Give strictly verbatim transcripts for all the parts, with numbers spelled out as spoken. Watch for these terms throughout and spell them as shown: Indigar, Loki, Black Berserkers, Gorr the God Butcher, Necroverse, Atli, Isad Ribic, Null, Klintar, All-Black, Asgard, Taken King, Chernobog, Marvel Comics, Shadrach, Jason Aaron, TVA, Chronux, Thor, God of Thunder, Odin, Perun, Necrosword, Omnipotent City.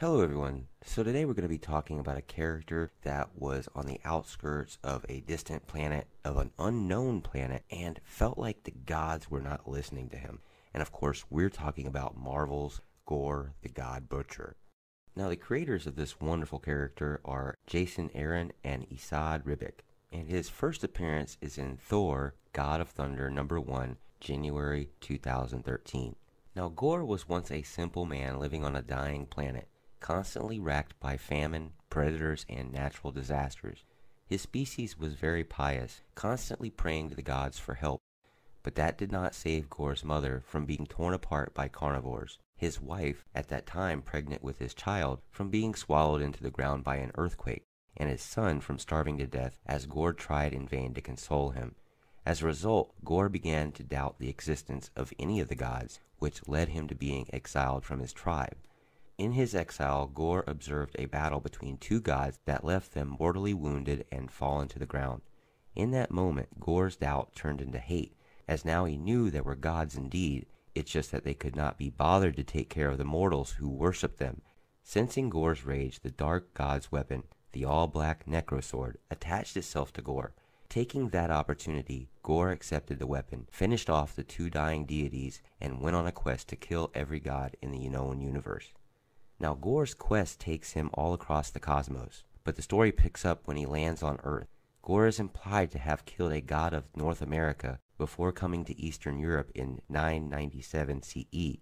Hello everyone, so today we're going to be talking about a character that was on the outskirts of a distant planet, of an unknown planet, and felt like the gods were not listening to him. And of course, we're talking about Marvel's Gorr the God Butcher. Now the creators of this wonderful character are Jason Aaron and Isad Ribic, and his first appearance is in Thor, God of Thunder number one, January two thousand thirteen. Now Gorr was once a simple man living on a dying planet, constantly racked by famine, predators, and natural disasters. His species was very pious, constantly praying to the gods for help. But that did not save Gorr's mother from being torn apart by carnivores, his wife, at that time pregnant with his child, from being swallowed into the ground by an earthquake, and his son from starving to death as Gorr tried in vain to console him. As a result, Gorr began to doubt the existence of any of the gods, which led him to being exiled from his tribe. In his exile, Gorr observed a battle between two gods that left them mortally wounded and fallen to the ground. In that moment, Gorr's doubt turned into hate, as now he knew there were gods indeed, it's just that they could not be bothered to take care of the mortals who worshipped them. Sensing Gorr's rage, the dark god's weapon, the all-black Necrosword, attached itself to Gorr. Taking that opportunity, Gorr accepted the weapon, finished off the two dying deities, and went on a quest to kill every god in the known universe. Now Gorr's quest takes him all across the cosmos, but the story picks up when he lands on Earth. Gorr is implied to have killed a god of North America before coming to Eastern Europe in nine ninety-seven C E.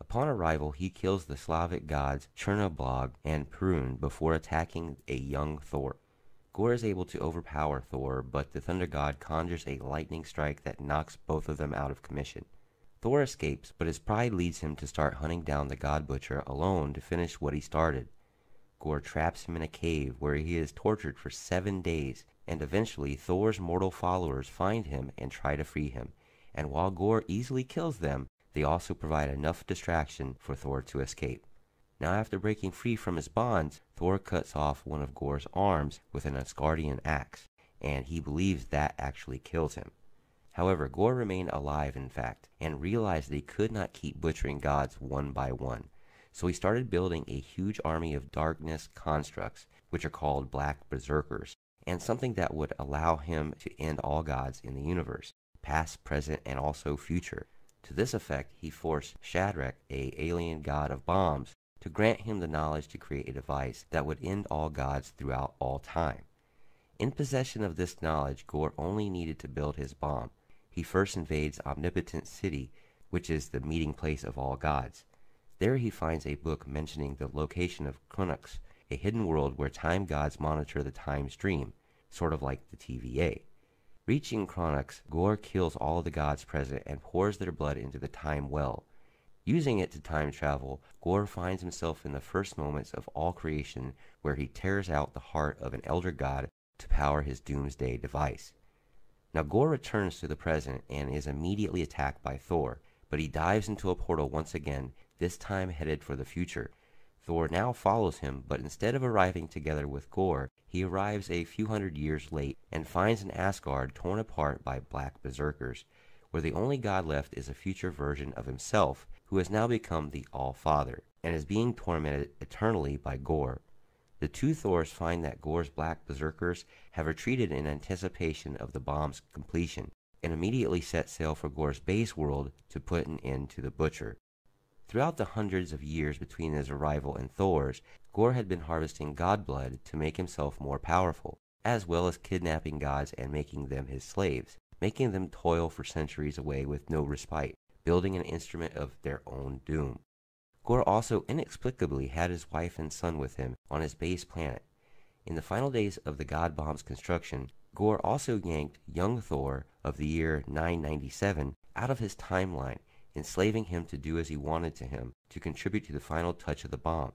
Upon arrival, he kills the Slavic gods Chernobog and Perun before attacking a young Thor. Gorr is able to overpower Thor, but the Thunder God conjures a lightning strike that knocks both of them out of commission. Thor escapes, but his pride leads him to start hunting down the God Butcher alone to finish what he started. Gorr traps him in a cave where he is tortured for seven days, and eventually Thor's mortal followers find him and try to free him, and while Gorr easily kills them, they also provide enough distraction for Thor to escape. Now after breaking free from his bonds, Thor cuts off one of Gorr's arms with an Asgardian axe, and he believes that actually kills him. However, Gorr remained alive in fact, and realized that he could not keep butchering gods one by one. So he started building a huge army of darkness constructs, which are called Black Berserkers, and something that would allow him to end all gods in the universe, past, present, and also future. To this effect, he forced Shadrach, an alien god of bombs, to grant him the knowledge to create a device that would end all gods throughout all time. In possession of this knowledge, Gorr only needed to build his bomb. He first invades Omnipotent City, which is the meeting place of all gods. There he finds a book mentioning the location of Chronux, a hidden world where time gods monitor the time stream, sort of like the T V A. Reaching Chronux, Gorr kills all the gods present and pours their blood into the time well. Using it to time travel, Gorr finds himself in the first moments of all creation where he tears out the heart of an elder god to power his doomsday device. Now Gorr returns to the present and is immediately attacked by Thor, but he dives into a portal once again, this time headed for the future. Thor now follows him, but instead of arriving together with Gorr, he arrives a few hundred years late and finds an Asgard torn apart by Black Berserkers, where the only god left is a future version of himself who has now become the All-Father, and is being tormented eternally by Gorr. The two Thors find that Gorr's Black Berserkers have retreated in anticipation of the bomb's completion, and immediately set sail for Gorr's base world to put an end to the Butcher. Throughout the hundreds of years between his arrival and Thor's, Gorr had been harvesting god blood to make himself more powerful, as well as kidnapping gods and making them his slaves, making them toil for centuries away with no respite, building an instrument of their own doom. Gorr also inexplicably had his wife and son with him on his base planet. In the final days of the God Bomb's construction, Gorr also yanked young Thor of the year nine ninety-seven out of his timeline, enslaving him to do as he wanted to him to contribute to the final touch of the bomb.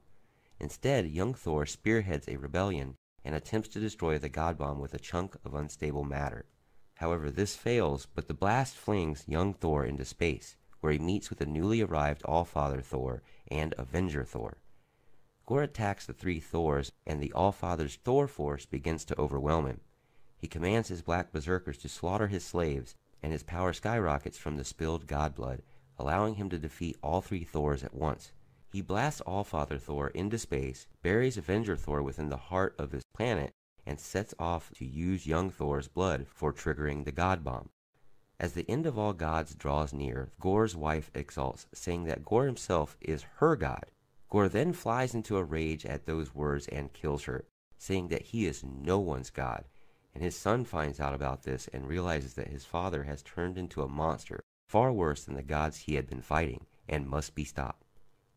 Instead, young Thor spearheads a rebellion and attempts to destroy the God Bomb with a chunk of unstable matter. However, this fails, but the blast flings young Thor into space, where he meets with the newly arrived All-Father Thor and Avenger Thor. Gorr attacks the three Thors, and the All-Father's Thor force begins to overwhelm him. He commands his Black Berserkers to slaughter his slaves, and his power skyrockets from the spilled god blood, allowing him to defeat all three Thors at once. He blasts Allfather Thor into space, buries Avenger Thor within the heart of his planet, and sets off to use young Thor's blood for triggering the God Bomb. As the end of all gods draws near, Gorr's wife exults, saying that Gorr himself is her god. Gorr then flies into a rage at those words and kills her, saying that he is no one's god, and his son finds out about this and realizes that his father has turned into a monster, far worse than the gods he had been fighting, and must be stopped.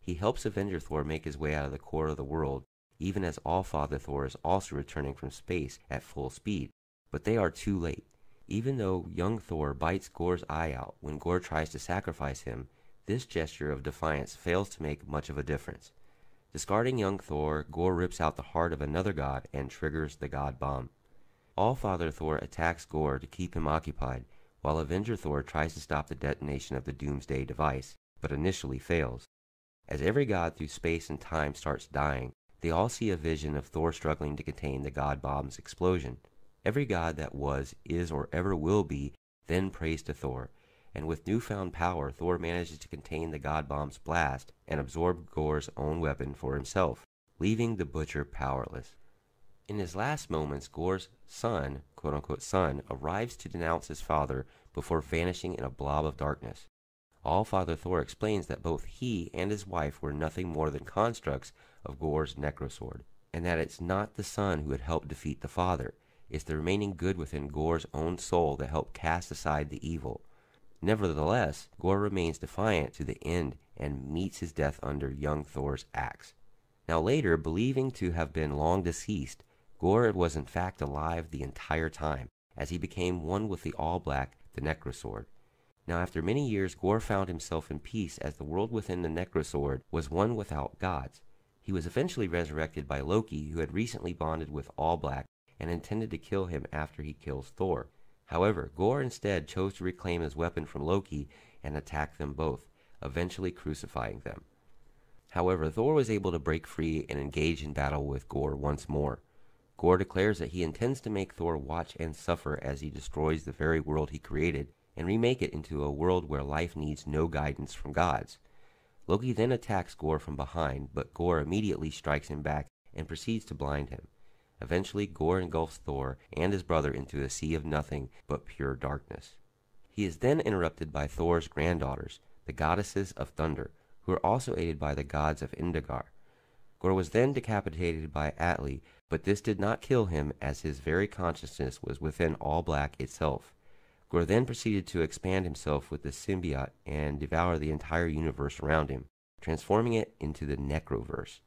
He helps Avenger Thor make his way out of the core of the world, even as Allfather Thor is also returning from space at full speed, but they are too late. Even though young Thor bites Gorr's eye out when Gorr tries to sacrifice him, this gesture of defiance fails to make much of a difference. Discarding young Thor, Gorr rips out the heart of another god and triggers the God Bomb. Allfather Thor attacks Gorr to keep him occupied, while Avenger Thor tries to stop the detonation of the Doomsday device, but initially fails. As every god through space and time starts dying, they all see a vision of Thor struggling to contain the God Bomb's explosion. Every god that was, is, or ever will be then prays to Thor, and with newfound power Thor manages to contain the God Bomb's blast and absorb Gorr's own weapon for himself, leaving the Butcher powerless. In his last moments, Gorr's son, quote-unquote son, arrives to denounce his father before vanishing in a blob of darkness. Allfather Thor explains that both he and his wife were nothing more than constructs of Gorr's Necrosword, and that it's not the son who had helped defeat the father, it's the remaining good within Gorr's own soul that helped cast aside the evil. Nevertheless, Gorr remains defiant to the end and meets his death under young Thor's axe. Now later, believing to have been long deceased, Gorr was in fact alive the entire time, as he became one with the All-Black, the Necrosword. Now after many years, Gorr found himself in peace as the world within the Necrosword was one without gods. He was eventually resurrected by Loki, who had recently bonded with All-Black and intended to kill him after he kills Thor. However, Gorr instead chose to reclaim his weapon from Loki and attack them both, eventually crucifying them. However, Thor was able to break free and engage in battle with Gorr once more. Gorr declares that he intends to make Thor watch and suffer as he destroys the very world he created, and remake it into a world where life needs no guidance from gods. Loki then attacks Gorr from behind, but Gorr immediately strikes him back and proceeds to blind him. Eventually, Gorr engulfs Thor and his brother into a sea of nothing but pure darkness. He is then interrupted by Thor's granddaughters, the goddesses of thunder, who are also aided by the gods of Indigar. Gorr was then decapitated by Atli, but this did not kill him as his very consciousness was within All-Black itself. Gorr then proceeded to expand himself with the symbiote and devour the entire universe around him, transforming it into the Necroverse.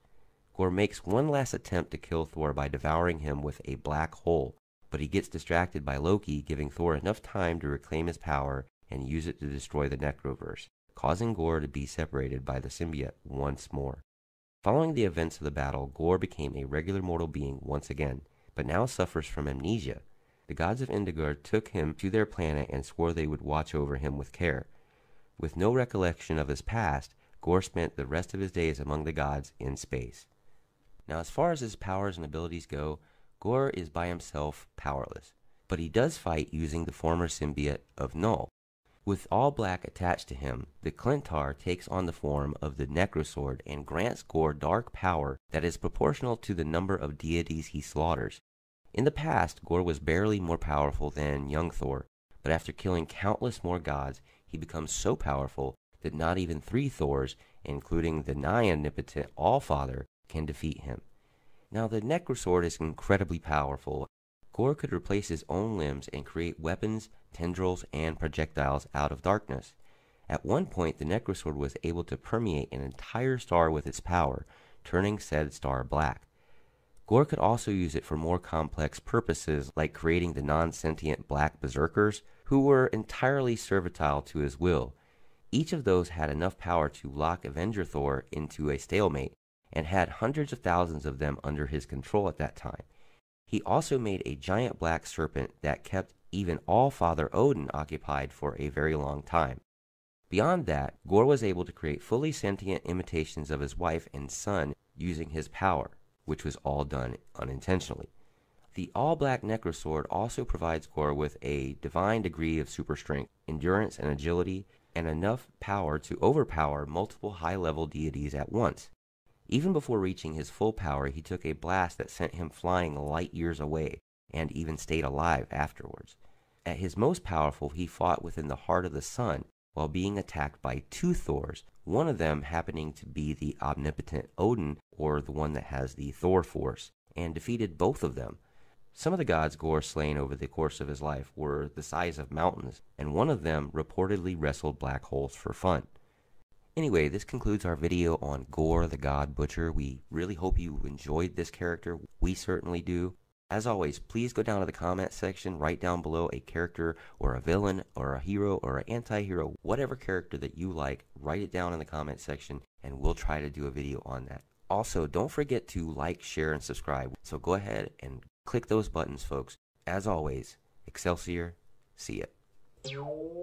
Gorr makes one last attempt to kill Thor by devouring him with a black hole, but he gets distracted by Loki, giving Thor enough time to reclaim his power and use it to destroy the Necroverse, causing Gorr to be separated by the symbiote once more. Following the events of the battle, Gorr became a regular mortal being once again, but now suffers from amnesia. The gods of Indigar took him to their planet and swore they would watch over him with care. With no recollection of his past, Gorr spent the rest of his days among the gods in space. Now, as far as his powers and abilities go, Gorr is by himself powerless, but he does fight using the former symbiote of Null. With All-Black attached to him, the Klintar takes on the form of the Necrosword and grants Gorr dark power that is proportional to the number of deities he slaughters. In the past, Gorr was barely more powerful than young Thor, but after killing countless more gods, he becomes so powerful that not even three Thors, including the nigh-omnipotent Allfather, can defeat him. Now the Necrosword is incredibly powerful. Gorr could replace his own limbs and create weapons, tendrils, and projectiles out of darkness. At one point, the Necrosword was able to permeate an entire star with its power, turning said star black. Gorr could also use it for more complex purposes, like creating the non-sentient Black Berserkers, who were entirely servile to his will. Each of those had enough power to lock Avenger Thor into a stalemate, and had hundreds of thousands of them under his control at that time. He also made a giant black serpent that kept even Allfather Odin occupied for a very long time. Beyond that, Gorr was able to create fully sentient imitations of his wife and son using his power, which was all done unintentionally. The All-Black Necrosword also provides Gorr with a divine degree of super strength, endurance, and agility, and enough power to overpower multiple high-level deities at once. Even before reaching his full power, he took a blast that sent him flying light years away, and even stayed alive afterwards. At his most powerful, he fought within the heart of the sun, while being attacked by two Thors, one of them happening to be the omnipotent Odin, or the one that has the Thor force, and defeated both of them. Some of the gods Gorr slain over the course of his life were the size of mountains, and one of them reportedly wrestled black holes for fun. Anyway, this concludes our video on Gorr the God Butcher. We really hope you enjoyed this character. We certainly do. As always, please go down to the comment section, write down below a character or a villain or a hero or an anti-hero, whatever character that you like, write it down in the comment section and we'll try to do a video on that. Also, don't forget to like, share, and subscribe. So go ahead and click those buttons, folks. As always, Excelsior, see ya.